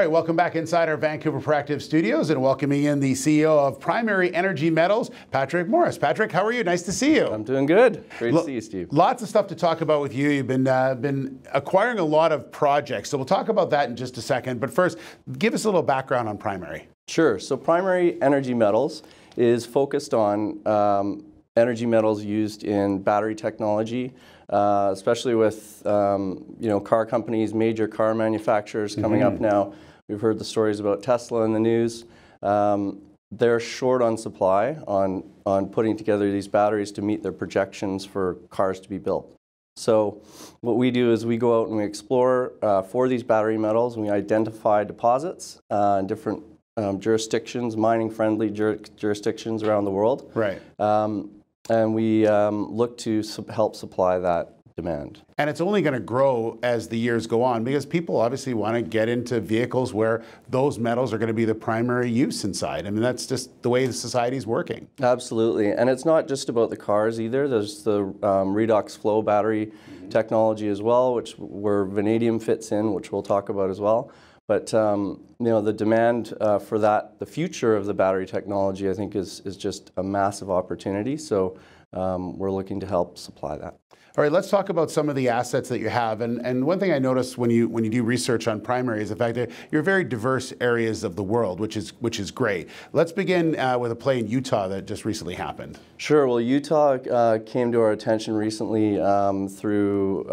All right, welcome back inside our Vancouver Proactive Studios and welcoming in the CEO of Primary Energy Metals, Patrick Morris. Patrick, how are you? Nice to see you. I'm doing good. Great to see you, Steve. Lots of stuff to talk about with you. You've been acquiring a lot of projects, so we'll talk about that in just a second. But first, give us a little background on Primary. Sure. So Primary Energy Metals is focused on energy metals used in battery technology, especially with car companies, major car manufacturers coming up now. We've heard the stories about Tesla in the news. They're short on supply on putting together these batteries to meet their projections for cars to be built. So what we do is we go out and we explore for these battery metals, and we identify deposits in different jurisdictions, mining-friendly jurisdictions around the world. Right. And we look to help supply that demand. And it's only going to grow as the years go on, because people obviously want to get into vehicles where those metals are going to be the primary use inside. I mean, that's just the way the society is working. Absolutely. And it's not just about the cars either. There's the redox flow battery technology as well, where vanadium fits in, which we'll talk about as well. But the demand for that, the future of the battery technology, I think is just a massive opportunity. So we're looking to help supply that. All right, let's talk about some of the assets that you have. And one thing I noticed when you do research on Primary is the fact that you're very diverse areas of the world, which is great. Let's begin with a play in Utah that just recently happened. Sure. Well, Utah came to our attention recently through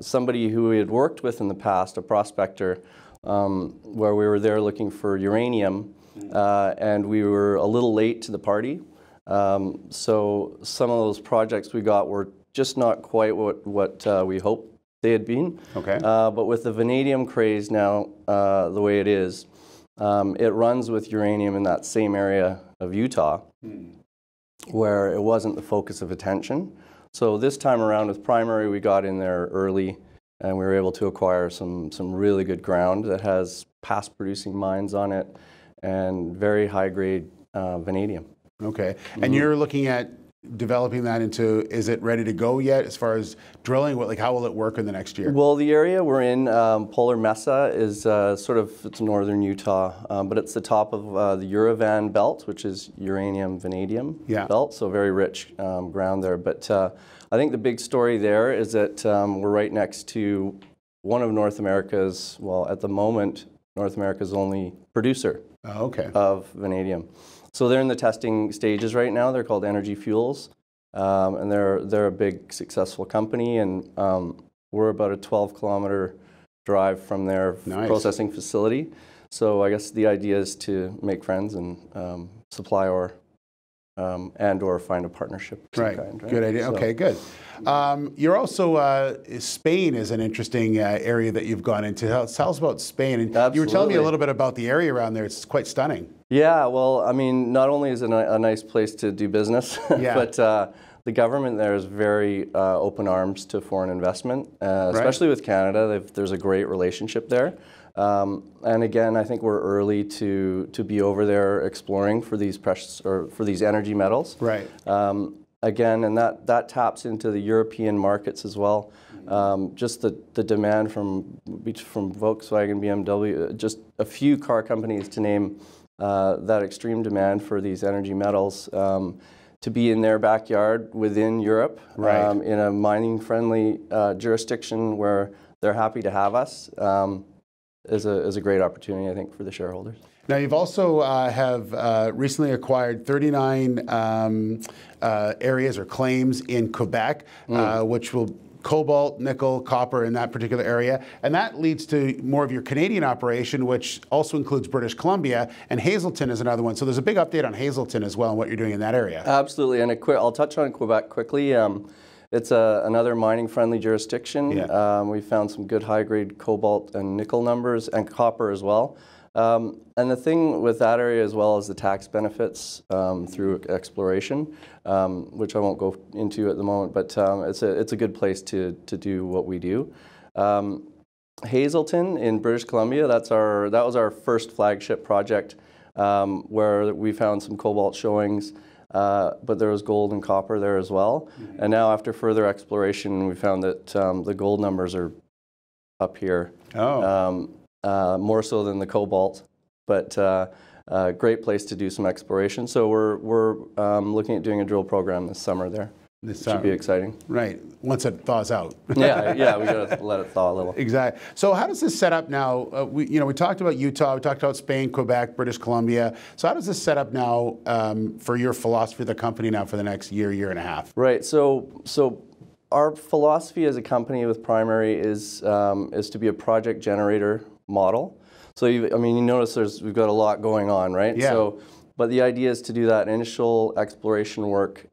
somebody who we had worked with in the past, a prospector, where we were there looking for uranium, and we were a little late to the party. So some of those projects we got were just not quite what we hoped they had been. Okay. But with the vanadium craze now, the way it is, it runs with uranium in that same area of Utah, where it wasn't the focus of attention. So this time around with Primary, we got in there early, and we were able to acquire some really good ground that has past producing mines on it and very high grade vanadium. Okay, and you're looking at developing that into, is it ready to go yet as far as drilling? Like how will it work in the next year? Well, the area we're in, Polar Mesa, is it's northern Utah, but it's the top of the Uravan belt, which is uranium vanadium belt, so very rich ground there. But I think the big story there is that we're right next to one of North America's, well, at the moment, North America's only producer of vanadium. So they're in the testing stages right now. They're called Energy Fuels, and they're a big successful company, and we're about a 12-kilometer drive from their processing facility. So I guess the idea is to make friends and supply ore and/or find a partnership of some kind, right? Good idea. So, okay, good. You're also, Spain is an interesting area that you've gone into. Tell us about Spain. And you were telling me a little bit about the area around there. It's quite stunning. Yeah, well, I mean, not only is it a nice place to do business, but the government there is very open arms to foreign investment, especially with Canada. There's a great relationship there. And again, I think we're early to be over there exploring for these precious or for these energy metals. Right. Again, and that taps into the European markets as well. Just the demand from Volkswagen, BMW, just a few car companies to name, that extreme demand for these energy metals to be in their backyard within Europe, in a mining-friendly jurisdiction where they're happy to have us, is a great opportunity, I think, for the shareholders. Now, you've also recently acquired 39 areas or claims in Quebec, which will cobalt, nickel, copper in that particular area. And that leads to more of your Canadian operation, which also includes British Columbia, and Hazelton is another one. So there's a big update on Hazelton as well and what you're doing in that area. Absolutely. And I'll touch on Quebec quickly. It's another mining-friendly jurisdiction. Yeah. We found some good high-grade cobalt and nickel numbers, and copper as well. And the thing with that area as well is the tax benefits through exploration, which I won't go into at the moment, but it's a good place to do what we do. Hazelton in British Columbia, that was our first flagship project, where we found some cobalt showings, but there was gold and copper there as well. And now after further exploration, we found that the gold numbers are up here. more so than the cobalt, but a great place to do some exploration. So we're looking at doing a drill program this summer there. This should be exciting. Right, once it thaws out. Yeah, yeah, we got to let it thaw a little. Exactly. So how does this set up now? We talked about Utah, we talked about Spain, Quebec, British Columbia. So how does this set up now for your philosophy of the company now for the next year, year and a half? Right. So our philosophy as a company with Primary is to be a project generator model. So you notice we've got a lot going on, right? Yeah. So, but the idea is to do that initial exploration work.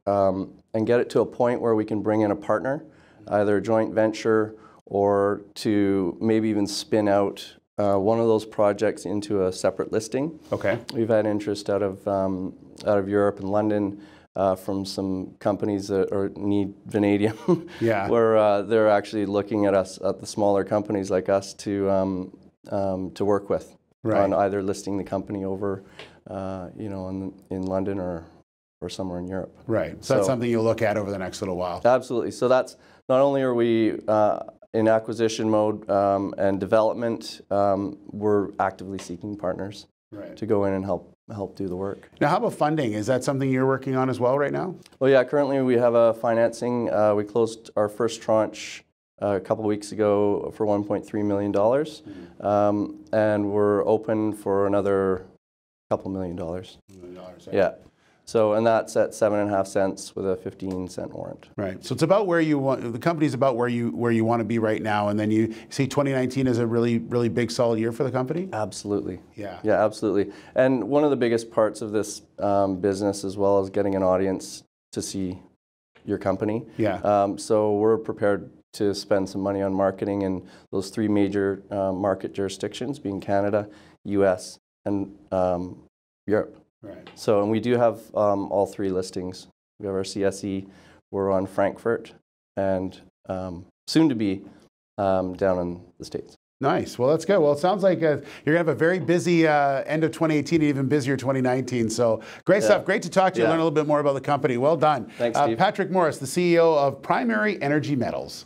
And get it to a point where we can bring in a partner, either a joint venture or to maybe even spin out one of those projects into a separate listing. Okay. We've had interest out of Europe and London from some companies that need vanadium. Yeah. Where they're actually looking at us, at the smaller companies like us, to work with. Right. On either listing the company over, in London or somewhere in Europe. Right, so that's something you'll look at over the next little while. Absolutely, so that's, not only are we in acquisition mode and development, we're actively seeking partners to go in and help do the work. Now how about funding? Is that something you're working on as well right now? Well yeah, currently we have a financing. We closed our first tranche a couple of weeks ago for $1.3 million. Mm-hmm. And we're open for another couple $1 million. $1 million, right? Yeah. So, and that's at 7.5 cents with a 15-cent warrant. Right. So it's about where you want, the company's about where you want to be right now, and then you see 2019 as a really, really big solid year for the company? Absolutely. Yeah. Yeah, absolutely. And one of the biggest parts of this business as well is getting an audience to see your company. Yeah. So we're prepared to spend some money on marketing in those three major market jurisdictions, being Canada, US, and Europe. Right. So, and we do have all three listings. We have our CSE, we're on Frankfurt, and soon to be down in the States. Nice. Well, that's good. Well, it sounds like you're going to have a very busy end of 2018 and even busier 2019. So, great stuff. Great to talk to you. Learn a little bit more about the company. Well done. Thanks, Steve. Patrick Morris, the CEO of Primary Energy Metals.